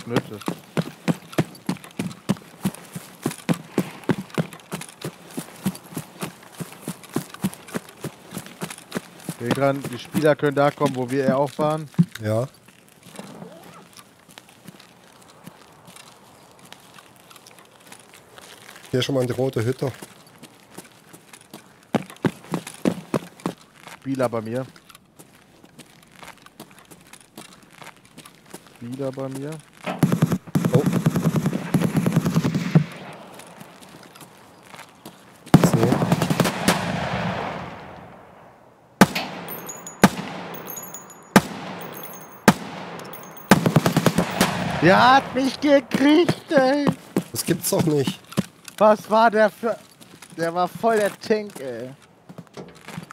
Schnitzel. Dran, die Spieler können da kommen, wo wir eher auch waren. Ja. Hier schon mal in die rote Hütte. Spieler bei mir. Spieler bei mir. Oh. So. Der hat mich gekriegt, ey. Das gibt's doch nicht. Was war der für... Der war voll der Tank, ey.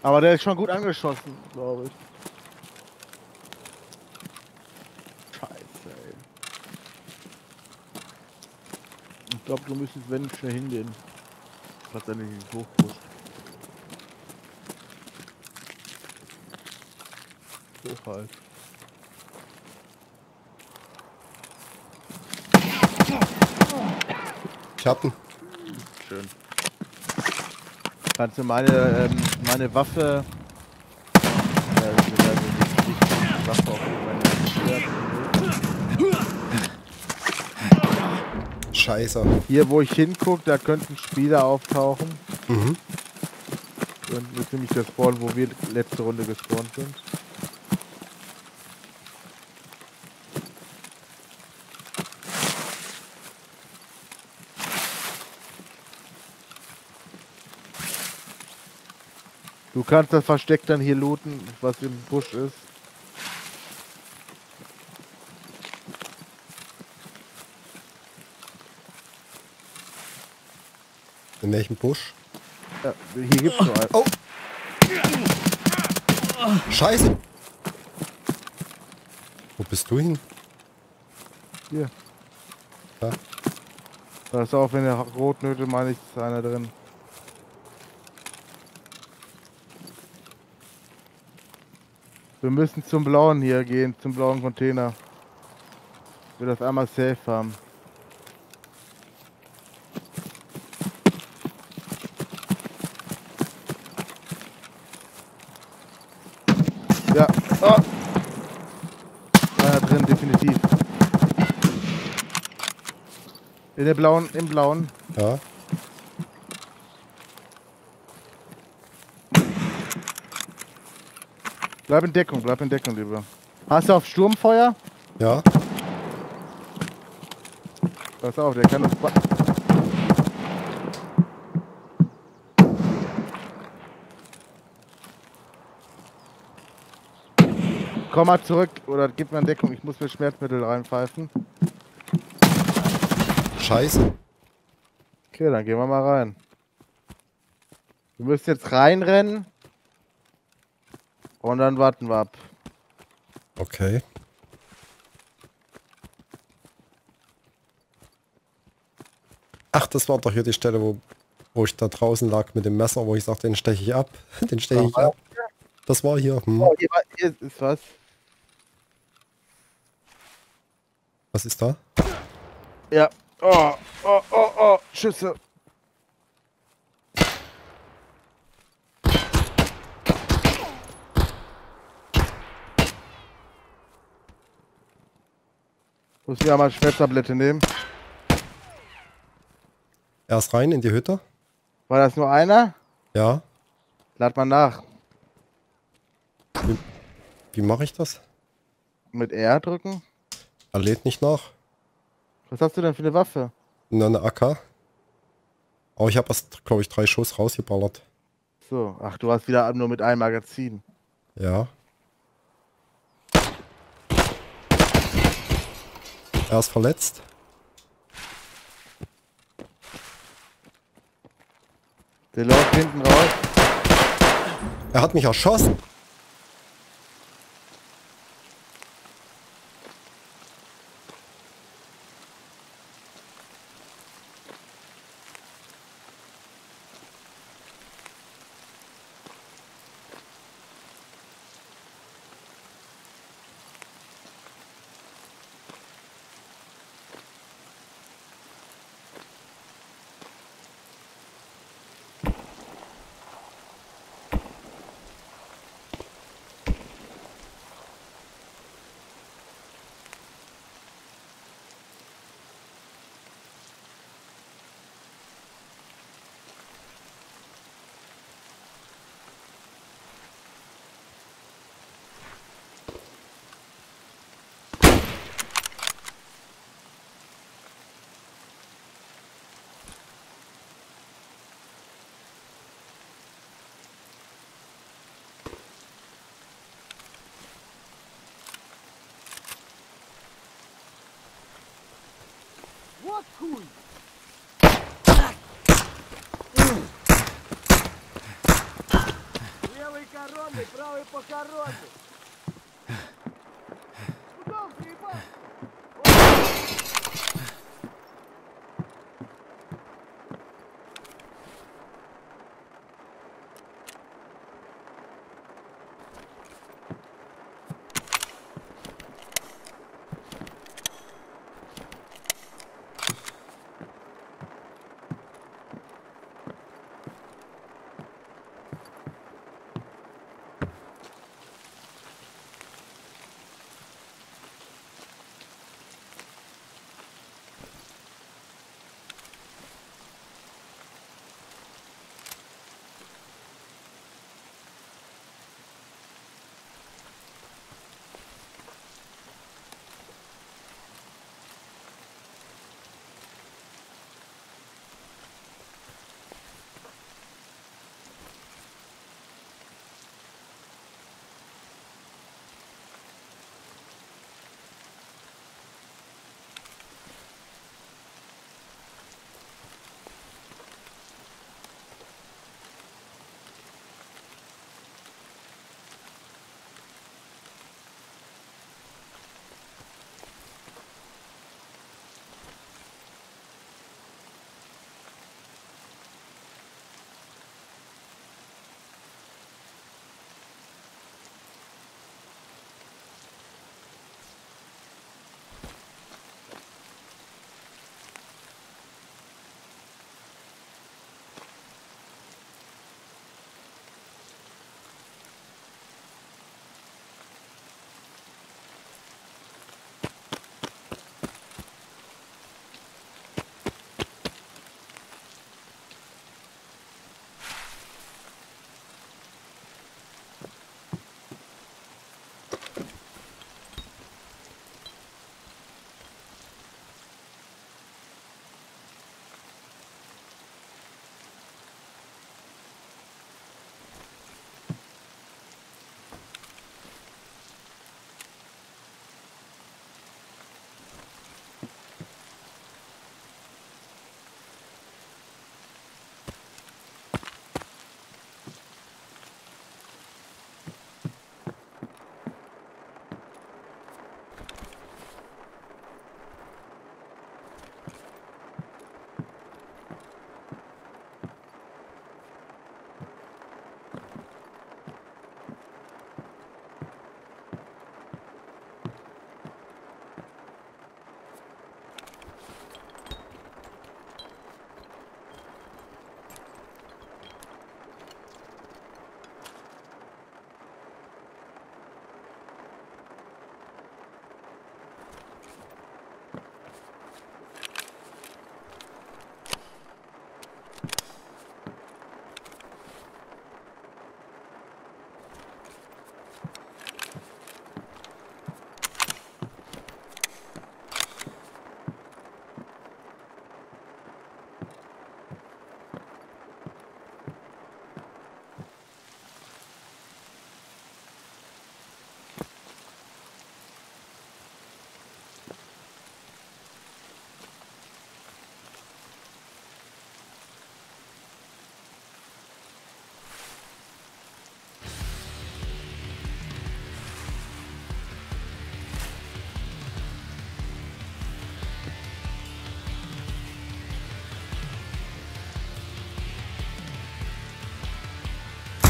Aber der ist schon gut angeschossen, glaube ich. Scheiße, ey. Ich glaube, du müsstest, wenn, schnell hingehen. Das hat er nicht hochgepusht. So halt. Ich hab ihn. Schön. Kannst du meine Waffe... die Waffe auf meine Scheiße. Hier, wo ich hinguck, da könnten Spieler auftauchen. Mhm. Und wir ziemlich das spawnen, wo wir letzte Runde gespawnt sind. Du kannst das Versteck dann hier looten, was im Busch ist. In welchem Busch? Ja, hier gibt's nur einen. Oh. Scheiße! Wo bist du hin? Hier. Ja. Da ist auch, wenn der Rotnöte, meine ich, ist einer drin. Wir müssen zum blauen hier gehen, zum blauen Container. Ich will das einmal safe haben. Ja. Oh. Da drin, definitiv. In der blauen, im blauen. Ja. Bleib in Deckung, lieber. Hast du auf Sturmfeuer? Ja. Pass auf, der kann uns... Komm mal zurück, oder gib mir in Deckung, ich muss mir Schmerzmittel reinpfeifen. Scheiße. Okay, dann gehen wir mal rein. Wir müssen jetzt reinrennen. Und dann warten wir ab. Okay. Ach, das war doch hier die Stelle, wo ich da draußen lag mit dem Messer, wo ich sagte, den steche ich ab. Den steche ich ab. Das war hier. Hm. Oh, hier ist was. Was ist da? Ja. Oh, oh, oh, oh. Schüsse. Muss ich einmal Schmerztablette nehmen. Erst rein in die Hütte. War das nur einer? Ja. Lad mal nach. Wie mache ich das? Mit R drücken. Er lädt nicht nach. Was hast du denn für eine Waffe? Na, eine AK. Aber ich habe erst, glaube ich, 3 Schuss rausgeballert. So, ach, du hast wieder nur mit einem Magazin. Ja. Er ist verletzt. Der läuft hinten raus. Er hat mich erschossen. nur tun. Левый коронный, правый по коронной. Куда он приебал?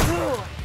Ugh!